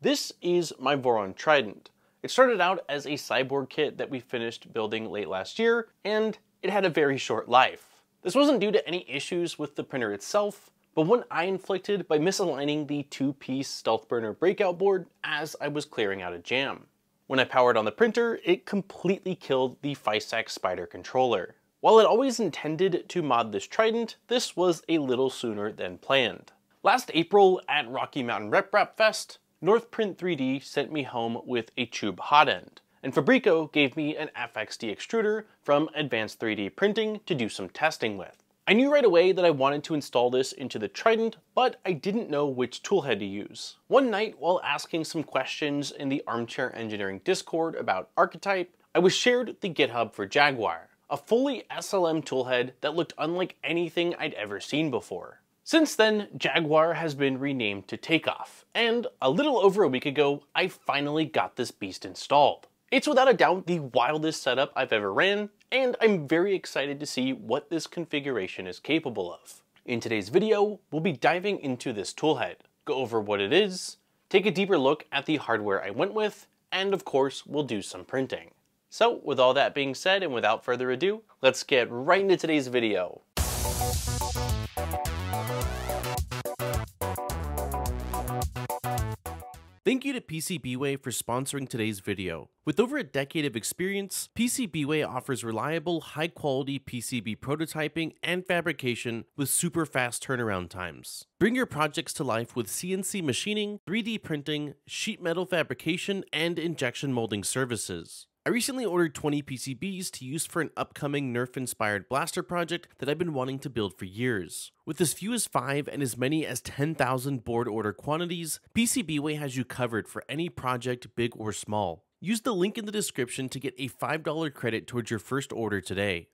This is my Voron Trident. It started out as a cyborg kit that we finished building late last year, and it had a very short life. This wasn't due to any issues with the printer itself, but one I inflicted by misaligning the two-piece stealth burner breakout board as I was clearing out a jam. When I powered on the printer, it completely killed the Fysetc Spider controller. While it always intended to mod this Trident, this was a little sooner than planned. Last April at Rocky Mountain RepRap Fest, Northprint3D sent me home with a Chube hot end, and Fabrico gave me an FXD extruder from Advanced 3D Printing to do some testing with. I knew right away that I wanted to install this into the Trident, but I didn't know which toolhead to use. One night, while asking some questions in the Armchair Engineering Discord about Archetype, I was shared the GitHub for Jaguar, a fully SLM toolhead that looked unlike anything I'd ever seen before. Since then, Jaguar has been renamed to Takeoff, and a little over a week ago, I finally got this beast installed. It's without a doubt the wildest setup I've ever ran, and I'm very excited to see what this configuration is capable of. In today's video, we'll be diving into this toolhead, go over what it is, take a deeper look at the hardware I went with, and of course, we'll do some printing. So, with all that being said, and without further ado, let's get right into today's video. Thank you to PCBWay for sponsoring today's video. With over a decade of experience, PCBWay offers reliable, high-quality PCB prototyping and fabrication with super fast turnaround times. Bring your projects to life with CNC machining, 3D printing, sheet metal fabrication, and injection molding services. I recently ordered 20 PCBs to use for an upcoming Nerf-inspired blaster project that I've been wanting to build for years. With as few as 5 and as many as 10,000 board order quantities, PCBWay has you covered for any project, big or small. Use the link in the description to get a $5 credit towards your first order today.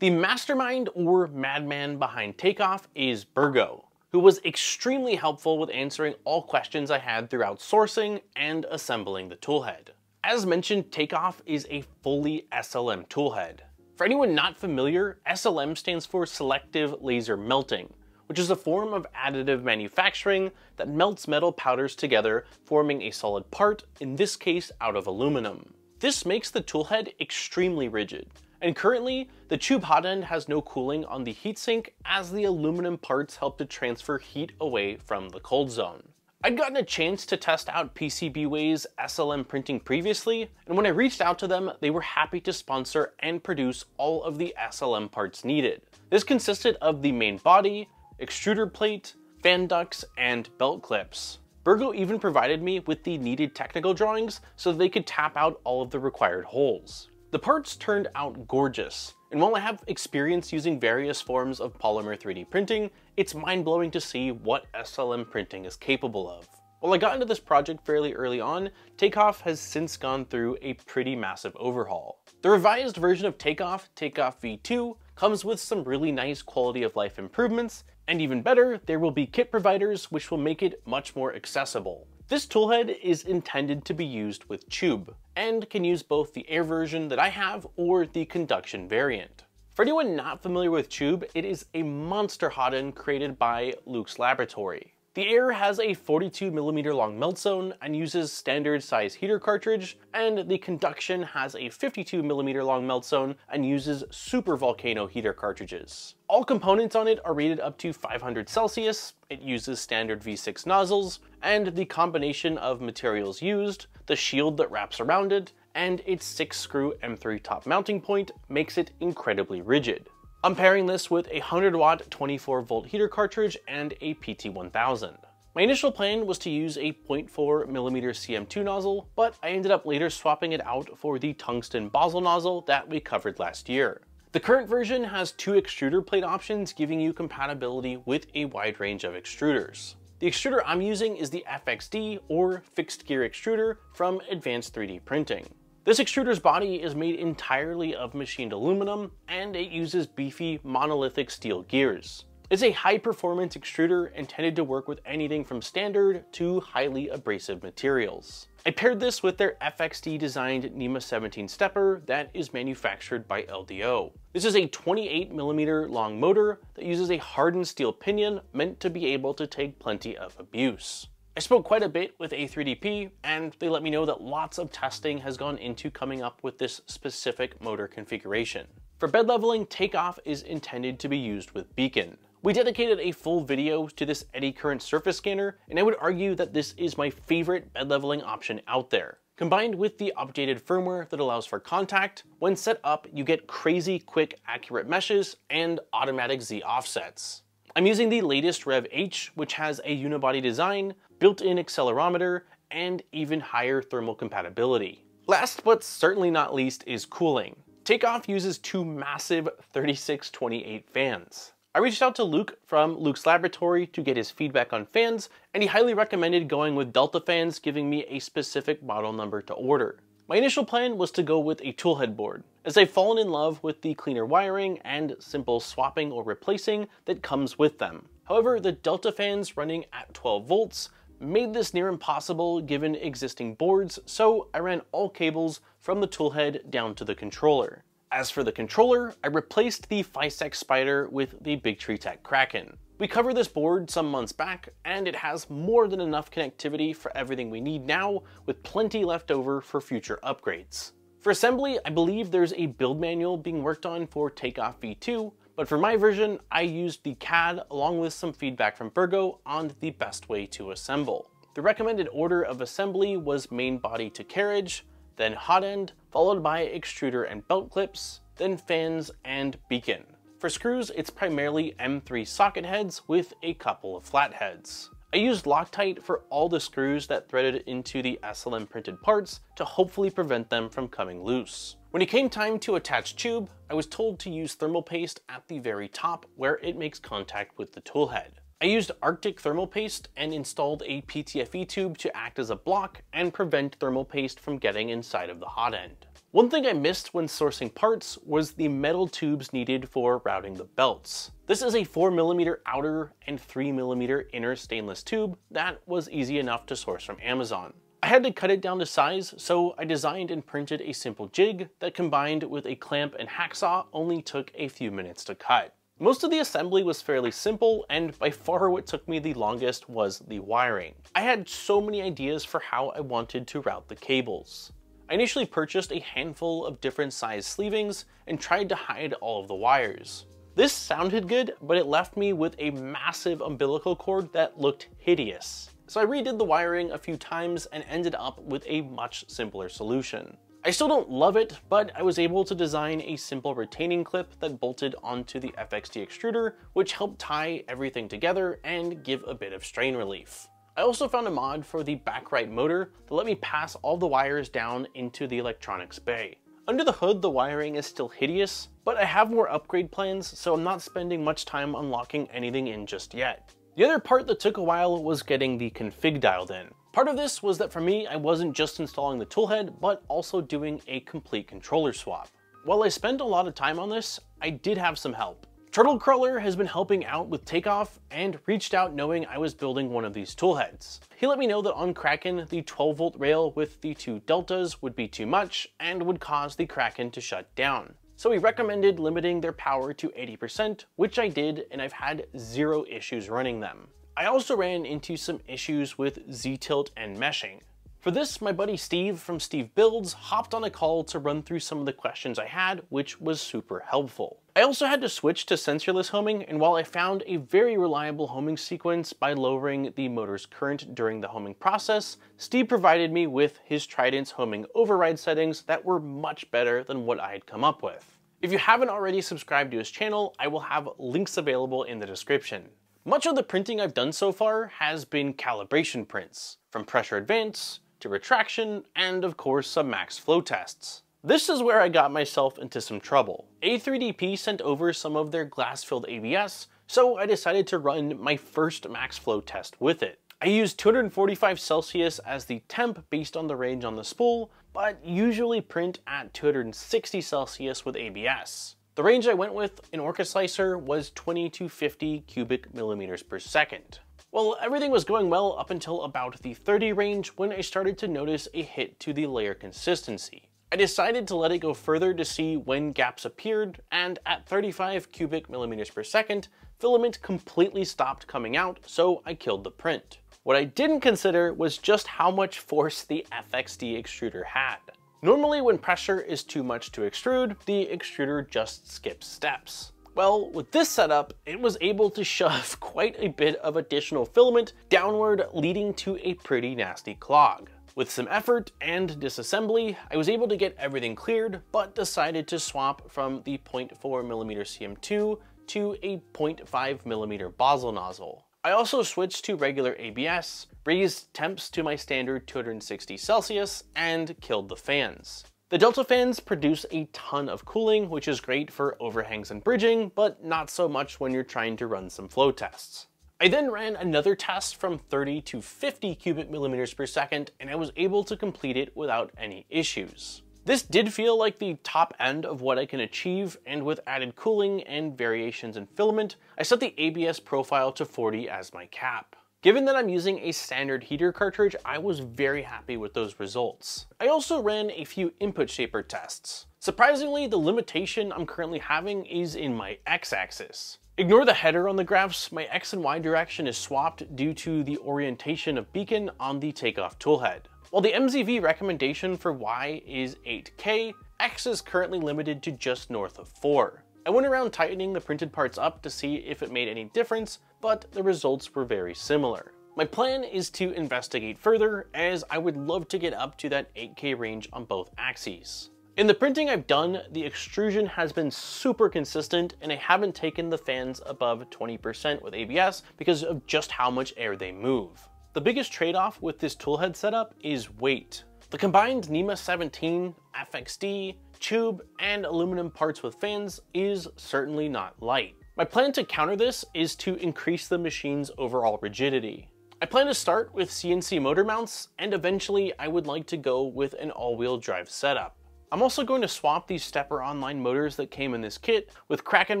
The mastermind or madman behind Takeoff is Burgo, who was extremely helpful with answering all questions I had throughout sourcing and assembling the toolhead. As mentioned, Takeoff is a fully SLM toolhead. For anyone not familiar, SLM stands for selective laser melting, which is a form of additive manufacturing that melts metal powders together, forming a solid part, in this case out of aluminum. This makes the toolhead extremely rigid, and currently, the Chube hotend has no cooling on the heatsink as the aluminum parts help to transfer heat away from the cold zone. I'd gotten a chance to test out PCBWay's SLM printing previously, and when I reached out to them, they were happy to sponsor and produce all of the SLM parts needed. This consisted of the main body, extruder plate, fan ducts, and belt clips. Burgo even provided me with the needed technical drawings so they could tap out all of the required holes. The parts turned out gorgeous, and while I have experience using various forms of polymer 3D printing, it's mind-blowing to see what SLM printing is capable of. While I got into this project fairly early on, Takeoff has since gone through a pretty massive overhaul. The revised version of Takeoff, Takeoff V2, comes with some really nice quality of life improvements, and even better, there will be kit providers which will make it much more accessible. This toolhead is intended to be used with Chube, and can use both the air version that I have or the conduction variant. For anyone not familiar with Chube, it is a monster hotend created by Luke's Laboratory. The air has a 42mm long melt zone and uses standard size heater cartridge, and the conduction has a 52mm long melt zone and uses super volcano heater cartridges. All components on it are rated up to 500 Celsius, it uses standard V6 nozzles, and the combination of materials used, the shield that wraps around it, and its 6-screw M3 top mounting point makes it incredibly rigid. I'm pairing this with a 100-watt 24-volt heater cartridge and a PT1000. My initial plan was to use a 0.4mm CM2 nozzle, but I ended up later swapping it out for the tungsten Bozzle nozzle that we covered last year. The current version has 2 extruder plate options, giving you compatibility with a wide range of extruders. The extruder I'm using is the FXD or fixed gear extruder from Advanced 3D Printing. This extruder's body is made entirely of machined aluminum, and it uses beefy monolithic steel gears. It's a high-performance extruder intended to work with anything from standard to highly abrasive materials. I paired this with their FXD-designed NEMA 17 stepper that is manufactured by LDO. This is a 28mm long motor that uses a hardened steel pinion meant to be able to take plenty of abuse. I spoke quite a bit with A3DP and they let me know that lots of testing has gone into coming up with this specific motor configuration. For bed leveling, Takeoff is intended to be used with Beacon. We dedicated a full video to this eddy current surface scanner, and I would argue that this is my favorite bed leveling option out there. Combined with the updated firmware that allows for contact, when set up you get crazy quick accurate meshes and automatic Z offsets. I'm using the latest Rev-H, which has a unibody design, built-in accelerometer, and even higher thermal compatibility. Last but certainly not least is cooling. Takeoff uses two massive 3628 fans. I reached out to Luke from Luke's Laboratory to get his feedback on fans, and he highly recommended going with Delta fans, giving me a specific model number to order. My initial plan was to go with a tool headboard, as I've fallen in love with the cleaner wiring and simple swapping or replacing that comes with them. However, the Delta fans running at 12 volts made this near impossible given existing boards, so I ran all cables from the toolhead down to the controller. As for the controller, I replaced the Fysetc Spider with the Big Tree Tech Kraken. We covered this board some months back, and it has more than enough connectivity for everything we need now, with plenty left over for future upgrades. For assembly, I believe there's a build manual being worked on for Takeoff V2, but for my version, I used the CAD along with some feedback from Burgo on the best way to assemble. The recommended order of assembly was main body to carriage, then hot end, followed by extruder and belt clips, then fans and beacon. For screws, it's primarily M3 socket heads with a couple of flatheads. I used Loctite for all the screws that threaded into the SLM printed parts to hopefully prevent them from coming loose. When it came time to attach Chube, I was told to use thermal paste at the very top where it makes contact with the toolhead. I used Arctic thermal paste and installed a PTFE tube to act as a block and prevent thermal paste from getting inside of the hot end. One thing I missed when sourcing parts was the metal tubes needed for routing the belts. This is a 4mm outer and 3mm inner stainless tube that was easy enough to source from Amazon. I had to cut it down to size, so I designed and printed a simple jig that combined with a clamp and hacksaw only took a few minutes to cut. Most of the assembly was fairly simple, and by far what took me the longest was the wiring. I had so many ideas for how I wanted to route the cables. I initially purchased a handful of different size sleevings and tried to hide all of the wires. This sounded good, but it left me with a massive umbilical cord that looked hideous. So I redid the wiring a few times and ended up with a much simpler solution. I still don't love it, but I was able to design a simple retaining clip that bolted onto the FXD extruder, which helped tie everything together and give a bit of strain relief. I also found a mod for the backright motor that let me pass all the wires down into the electronics bay. Under the hood, the wiring is still hideous, but I have more upgrade plans, so I'm not spending much time unlocking anything in just yet. The other part that took a while was getting the config dialed in. Part of this was that for me, I wasn't just installing the toolhead, but also doing a complete controller swap. While I spent a lot of time on this, I did have some help. Turtle Crawler has been helping out with Takeoff and reached out knowing I was building one of these toolheads. He let me know that on Kraken, the 12 volt rail with the two deltas would be too much and would cause the Kraken to shut down. So he recommended limiting their power to 80%, which I did, and I've had zero issues running them. I also ran into some issues with Z-tilt and meshing. For this, my buddy Steve from Steve Builds hopped on a call to run through some of the questions I had, which was super helpful. I also had to switch to sensorless homing, and while I found a very reliable homing sequence by lowering the motor's current during the homing process, Steve provided me with his Trident's homing override settings that were much better than what I had come up with. If you haven't already subscribed to his channel, I will have links available in the description. Much of the printing I've done so far has been calibration prints, from pressure advance to retraction and of course some max flow tests. This is where I got myself into some trouble. A3DP sent over some of their glass-filled ABS, so I decided to run my first max flow test with it. I used 245 Celsius as the temp based on the range on the spool, but usually print at 260 Celsius with ABS. The range I went with in Orca Slicer was 2250 cubic millimeters per second. Well, everything was going well up until about the 30 range when I started to notice a hit to the layer consistency. I decided to let it go further to see when gaps appeared, and at 35 cubic millimeters per second, filament completely stopped coming out, so I killed the print. What I didn't consider was just how much force the FXD extruder had. Normally when pressure is too much to extrude, the extruder just skips steps. Well, with this setup, it was able to shove quite a bit of additional filament downward, leading to a pretty nasty clog. With some effort and disassembly, I was able to get everything cleared, but decided to swap from the 0.4mm CM2 to a 0.5mm Bozzle nozzle. I also switched to regular ABS, raised temps to my standard 260 Celsius, and killed the fans. The Delta fans produce a ton of cooling, which is great for overhangs and bridging, but not so much when you're trying to run some flow tests. I then ran another test from 30 to 50 cubic millimeters per second, and I was able to complete it without any issues. This did feel like the top end of what I can achieve, and with added cooling and variations in filament, I set the ABS profile to 40 as my cap. Given that I'm using a standard heater cartridge, I was very happy with those results. I also ran a few input shaper tests. Surprisingly, the limitation I'm currently having is in my x-axis. Ignore the header on the graphs, my x and y direction is swapped due to the orientation of Beacon on the Takeoff toolhead. While the MZV recommendation for Y is 8K, X is currently limited to just north of 4. I went around tightening the printed parts up to see if it made any difference, but the results were very similar. My plan is to investigate further, as I would love to get up to that 8K range on both axes. In the printing I've done, the extrusion has been super consistent, and I haven't taken the fans above 20% with ABS because of just how much air they move. The biggest trade-off with this toolhead setup is weight. The combined NEMA 17, FXD, Chube, and aluminum parts with fans is certainly not light. My plan to counter this is to increase the machine's overall rigidity. I plan to start with CNC motor mounts, and eventually I would like to go with an all-wheel drive setup. I'm also going to swap these Stepper Online motors that came in this kit with Kraken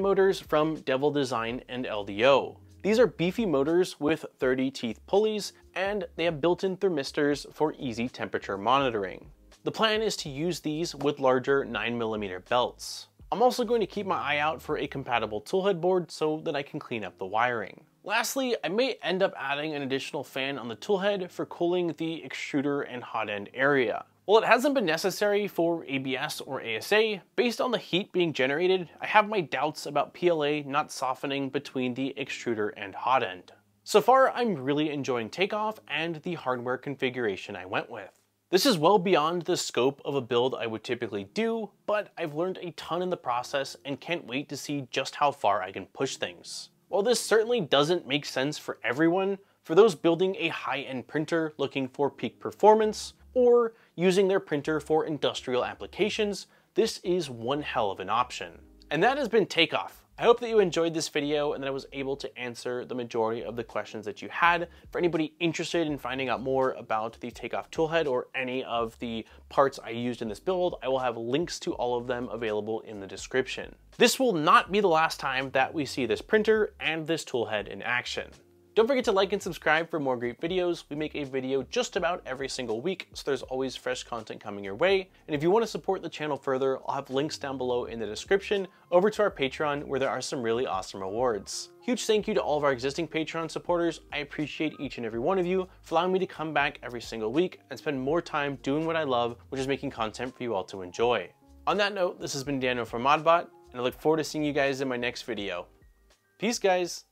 motors from Devil Design and LDO. These are beefy motors with 30 teeth pulleys, and they have built-in thermistors for easy temperature monitoring. The plan is to use these with larger 9mm belts. I'm also going to keep my eye out for a compatible toolhead board so that I can clean up the wiring. Lastly, I may end up adding an additional fan on the toolhead for cooling the extruder and hot end area. While it hasn't been necessary for ABS or ASA, based on the heat being generated, I have my doubts about PLA not softening between the extruder and hot end. So far, I'm really enjoying Takeoff and the hardware configuration I went with. This is well beyond the scope of a build I would typically do, but I've learned a ton in the process and can't wait to see just how far I can push things. While this certainly doesn't make sense for everyone, for those building a high-end printer looking for peak performance, or using their printer for industrial applications, this is one hell of an option. And that has been Takeoff. I hope that you enjoyed this video and that I was able to answer the majority of the questions that you had. For anybody interested in finding out more about the Takeoff toolhead or any of the parts I used in this build, I will have links to all of them available in the description. This will not be the last time that we see this printer and this toolhead in action. Don't forget to like and subscribe for more great videos. We make a video just about every single week, so there's always fresh content coming your way. And if you want to support the channel further, I'll have links down below in the description, over to our Patreon, where there are some really awesome rewards. Huge thank you to all of our existing Patreon supporters. I appreciate each and every one of you for allowing me to come back every single week and spend more time doing what I love, which is making content for you all to enjoy. On that note, this has been Daniel from ModBot, and I look forward to seeing you guys in my next video. Peace, guys.